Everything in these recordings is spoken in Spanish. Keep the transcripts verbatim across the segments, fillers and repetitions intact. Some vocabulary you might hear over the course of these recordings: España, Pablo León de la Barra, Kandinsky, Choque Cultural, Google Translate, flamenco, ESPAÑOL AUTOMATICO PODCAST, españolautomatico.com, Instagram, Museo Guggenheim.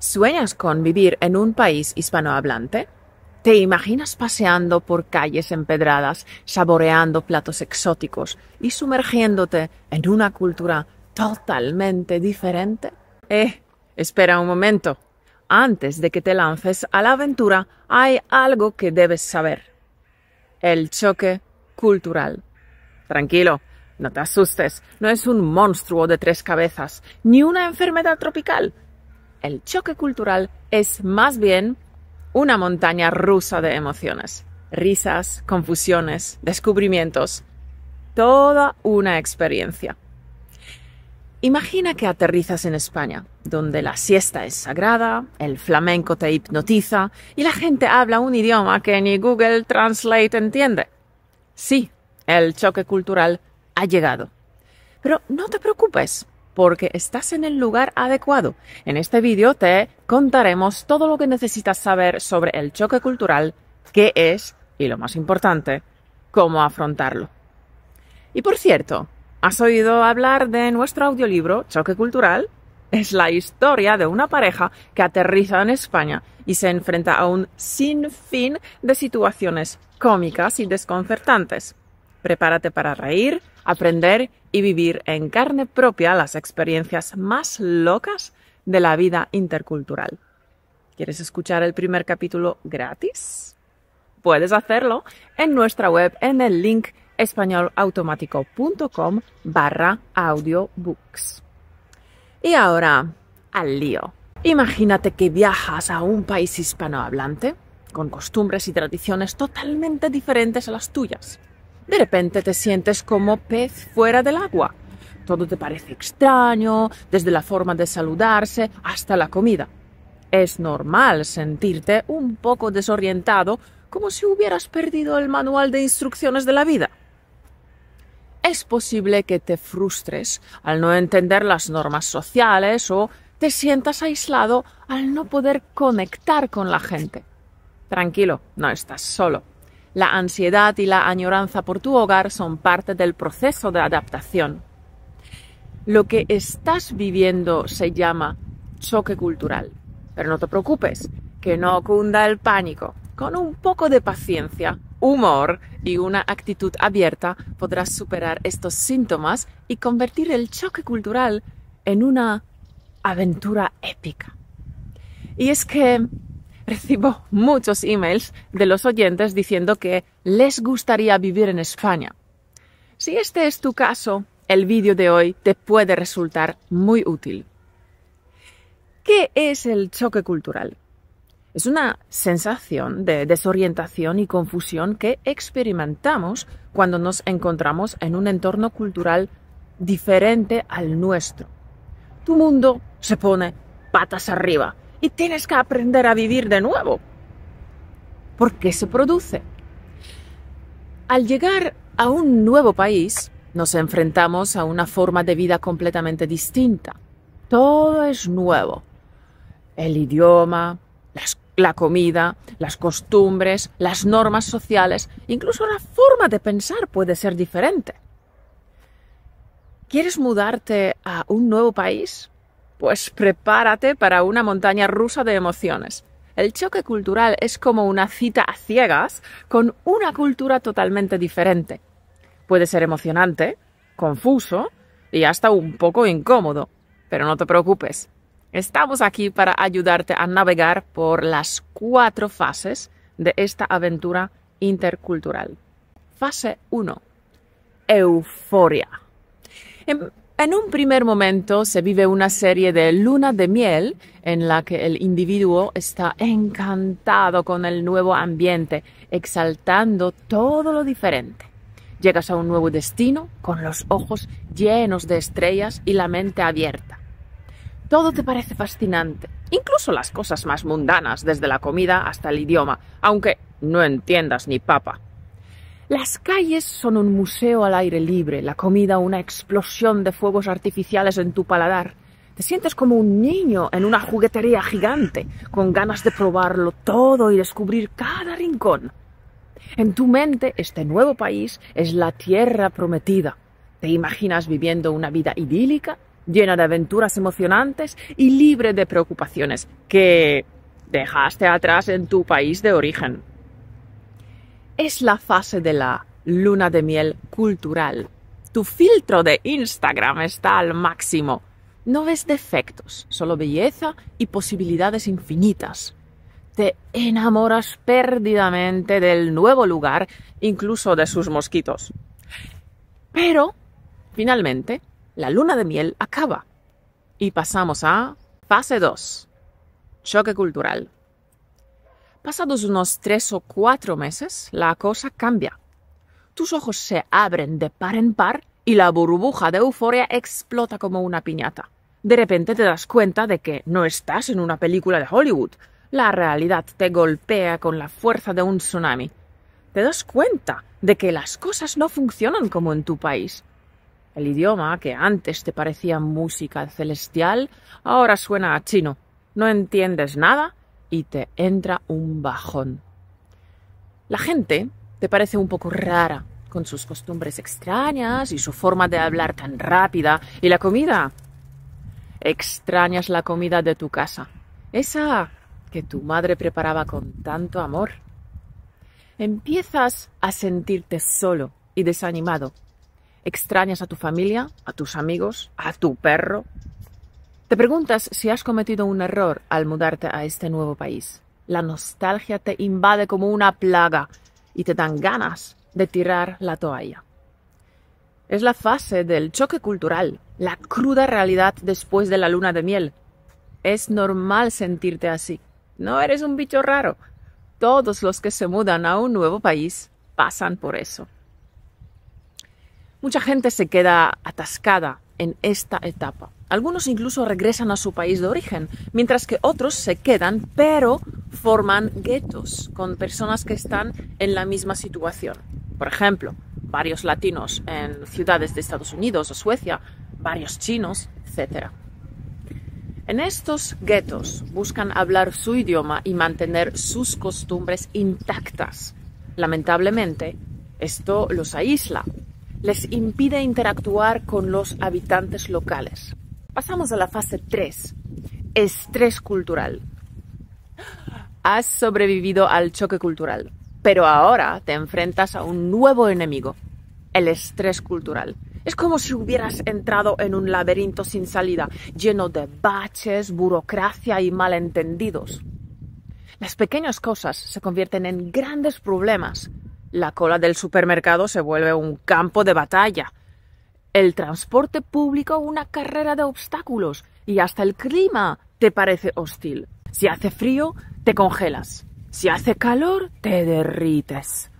¿Sueñas con vivir en un país hispanohablante? ¿Te imaginas paseando por calles empedradas, saboreando platos exóticos y sumergiéndote en una cultura totalmente diferente? Eh, espera un momento. Antes de que te lances a la aventura, hay algo que debes saber. El choque cultural. Tranquilo, no te asustes, no es un monstruo de tres cabezas, ni una enfermedad tropical. El choque cultural es más bien una montaña rusa de emociones, risas, confusiones, descubrimientos, toda una experiencia. Imagina que aterrizas en España, donde la siesta es sagrada, el flamenco te hipnotiza y la gente habla un idioma que ni Google Translate entiende. Sí, el choque cultural ha llegado. Pero no te preocupes, porque estás en el lugar adecuado. En este vídeo te contaremos todo lo que necesitas saber sobre el choque cultural, qué es y, lo más importante, cómo afrontarlo. Y por cierto, ¿has oído hablar de nuestro audiolibro Choque Cultural? Es la historia de una pareja que aterriza en España y se enfrenta a un sinfín de situaciones cómicas y desconcertantes. Prepárate para reír, aprender y vivir en carne propia las experiencias más locas de la vida intercultural. ¿Quieres escuchar el primer capítulo gratis? Puedes hacerlo en nuestra web en el link españolautomatico.com barra audiobooks. Y ahora, al lío. Imagínate que viajas a un país hispanohablante con costumbres y tradiciones totalmente diferentes a las tuyas. De repente te sientes como pez fuera del agua. Todo te parece extraño, desde la forma de saludarse hasta la comida. Es normal sentirte un poco desorientado, como si hubieras perdido el manual de instrucciones de la vida. Es posible que te frustres al no entender las normas sociales o te sientas aislado al no poder conectar con la gente. Tranquilo, no estás solo. La ansiedad y la añoranza por tu hogar son parte del proceso de adaptación. Lo que estás viviendo se llama choque cultural. Pero no te preocupes, que no cunda el pánico. Con un poco de paciencia, humor y una actitud abierta podrás superar estos síntomas y convertir el choque cultural en una aventura épica. Y es que recibo muchos emails de los oyentes diciendo que les gustaría vivir en España. Si este es tu caso, el vídeo de hoy te puede resultar muy útil. ¿Qué es el choque cultural? Es una sensación de desorientación y confusión que experimentamos cuando nos encontramos en un entorno cultural diferente al nuestro. Tu mundo se pone patas arriba y tienes que aprender a vivir de nuevo. ¿Por qué se produce? Al llegar a un nuevo país, nos enfrentamos a una forma de vida completamente distinta. Todo es nuevo. El idioma, la comida, las costumbres, las normas sociales, incluso la forma de pensar puede ser diferente. ¿Quieres mudarte a un nuevo país? Pues prepárate para una montaña rusa de emociones. El choque cultural es como una cita a ciegas con una cultura totalmente diferente. Puede ser emocionante, confuso y hasta un poco incómodo, pero no te preocupes. Estamos aquí para ayudarte a navegar por las cuatro fases de esta aventura intercultural. Fase uno. Euforia. En, en un primer momento se vive una serie de luna de miel en la que el individuo está encantado con el nuevo ambiente, exaltando todo lo diferente. Llegas a un nuevo destino con los ojos llenos de estrellas y la mente abierta. Todo te parece fascinante, incluso las cosas más mundanas, desde la comida hasta el idioma, aunque no entiendas ni papa. Las calles son un museo al aire libre, la comida una explosión de fuegos artificiales en tu paladar. Te sientes como un niño en una juguetería gigante, con ganas de probarlo todo y descubrir cada rincón. En tu mente, este nuevo país es la tierra prometida. Te imaginas viviendo una vida idílica, llena de aventuras emocionantes y libre de preocupaciones que dejaste atrás en tu país de origen. Es la fase de la luna de miel cultural. Tu filtro de Instagram está al máximo. No ves defectos, solo belleza y posibilidades infinitas. Te enamoras perdidamente del nuevo lugar, incluso de sus mosquitos. Pero, finalmente, la luna de miel acaba y pasamos a fase dos, choque cultural. Pasados unos tres o cuatro meses, la cosa cambia. Tus ojos se abren de par en par y la burbuja de euforia explota como una piñata. De repente te das cuenta de que no estás en una película de Hollywood. La realidad te golpea con la fuerza de un tsunami. Te das cuenta de que las cosas no funcionan como en tu país. El idioma que antes te parecía música celestial, ahora suena a chino. No entiendes nada y te entra un bajón. La gente te parece un poco rara, con sus costumbres extrañas y su forma de hablar tan rápida. ¿Y la comida? Extrañas la comida de tu casa, esa que tu madre preparaba con tanto amor. Empiezas a sentirte solo y desanimado. Extrañas a tu familia, a tus amigos, a tu perro. Te preguntas si has cometido un error al mudarte a este nuevo país. La nostalgia te invade como una plaga y te dan ganas de tirar la toalla. Es la fase del choque cultural, la cruda realidad después de la luna de miel. Es normal sentirte así. No eres un bicho raro. Todos los que se mudan a un nuevo país pasan por eso. Mucha gente se queda atascada en esta etapa. Algunos incluso regresan a su país de origen, mientras que otros se quedan, pero forman guetos con personas que están en la misma situación. Por ejemplo, varios latinos en ciudades de Estados Unidos o Suecia, varios chinos, etcétera. En estos guetos buscan hablar su idioma y mantener sus costumbres intactas. Lamentablemente, esto los aísla, les impide interactuar con los habitantes locales. Pasamos a la fase tres, estrés cultural. Has sobrevivido al choque cultural, pero ahora te enfrentas a un nuevo enemigo, el estrés cultural. Es como si hubieras entrado en un laberinto sin salida, lleno de baches, burocracia y malentendidos. Las pequeñas cosas se convierten en grandes problemas. La cola del supermercado se vuelve un campo de batalla. El transporte público una carrera de obstáculos y hasta el clima te parece hostil. Si hace frío, te congelas. Si hace calor, te derrites.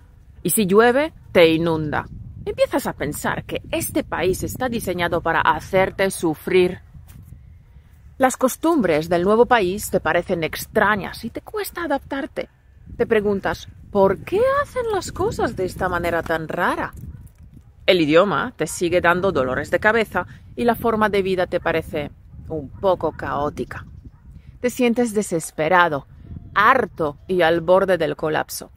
Y si llueve, te inunda. Empiezas a pensar que este país está diseñado para hacerte sufrir. Las costumbres del nuevo país te parecen extrañas y te cuesta adaptarte. Te preguntas, ¿por qué hacen las cosas de esta manera tan rara? El idioma te sigue dando dolores de cabeza y la forma de vida te parece un poco caótica. Te sientes desesperado, harto y al borde del colapso.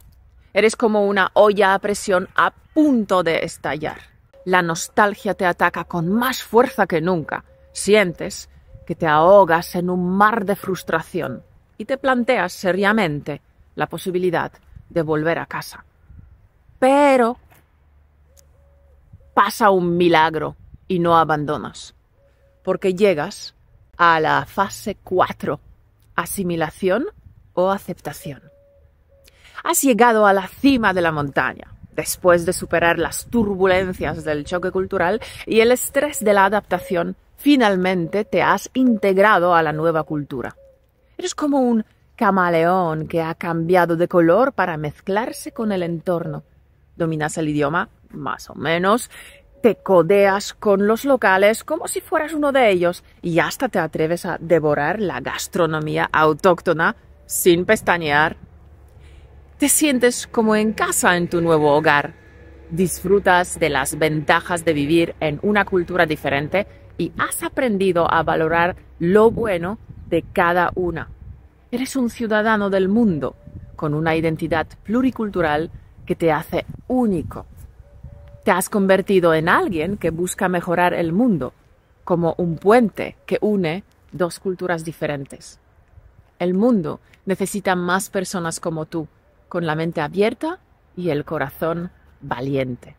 Eres como una olla a presión a punto de estallar. La nostalgia te ataca con más fuerza que nunca. Sientes que te ahogas en un mar de frustración y te planteas seriamente la posibilidad de volver a casa. Pero pasa un milagro y no abandonas, porque llegas a la fase cuatro, asimilación o aceptación. Has llegado a la cima de la montaña, después de superar las turbulencias del choque cultural y el estrés de la adaptación. Finalmente te has integrado a la nueva cultura. Eres como un camaleón que ha cambiado de color para mezclarse con el entorno. Dominas el idioma, más o menos, te codeas con los locales como si fueras uno de ellos y hasta te atreves a devorar la gastronomía autóctona sin pestañear. Te sientes como en casa en tu nuevo hogar. Disfrutas de las ventajas de vivir en una cultura diferente y has aprendido a valorar lo bueno de cada una. Eres un ciudadano del mundo con una identidad pluricultural que te hace único. Te has convertido en alguien que busca mejorar el mundo, como un puente que une dos culturas diferentes. El mundo necesita más personas como tú, con la mente abierta y el corazón valiente.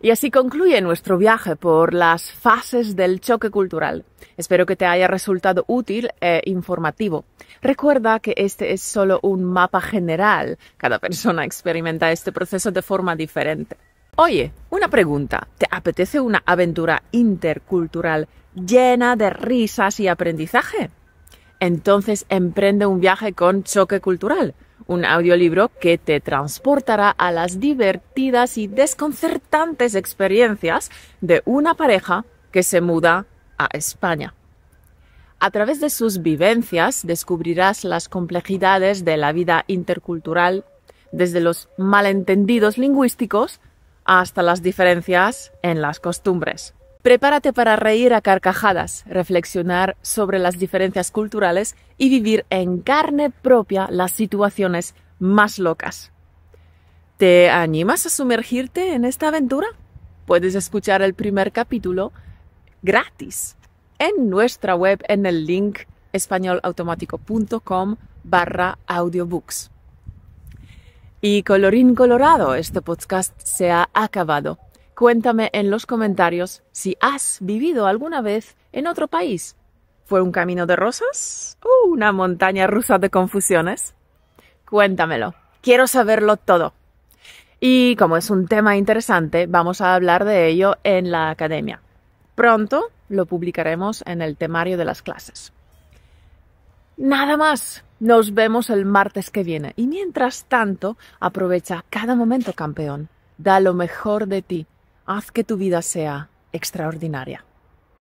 Y así concluye nuestro viaje por las fases del choque cultural. Espero que te haya resultado útil e informativo. Recuerda que este es solo un mapa general. Cada persona experimenta este proceso de forma diferente. Oye, una pregunta. ¿Te apetece una aventura intercultural llena de risas y aprendizaje? Entonces emprende un viaje con Choque Cultural, un audiolibro que te transportará a las divertidas y desconcertantes experiencias de una pareja que se muda a España. A través de sus vivencias descubrirás las complejidades de la vida intercultural, desde los malentendidos lingüísticos hasta las diferencias en las costumbres. Prepárate para reír a carcajadas, reflexionar sobre las diferencias culturales y vivir en carne propia las situaciones más locas. ¿Te animas a sumergirte en esta aventura? Puedes escuchar el primer capítulo gratis en nuestra web en el link español automático punto com barra audiobooks. Y colorín colorado, este podcast se ha acabado. Cuéntame en los comentarios si has vivido alguna vez en otro país. ¿Fue un camino de rosas o una montaña rusa de confusiones? Cuéntamelo, quiero saberlo todo. Y como es un tema interesante, vamos a hablar de ello en la academia. Pronto lo publicaremos en el temario de las clases. Nada más, nos vemos el martes que viene. Y mientras tanto, aprovecha cada momento, campeón. Da lo mejor de ti. Haz que tu vida sea extraordinaria.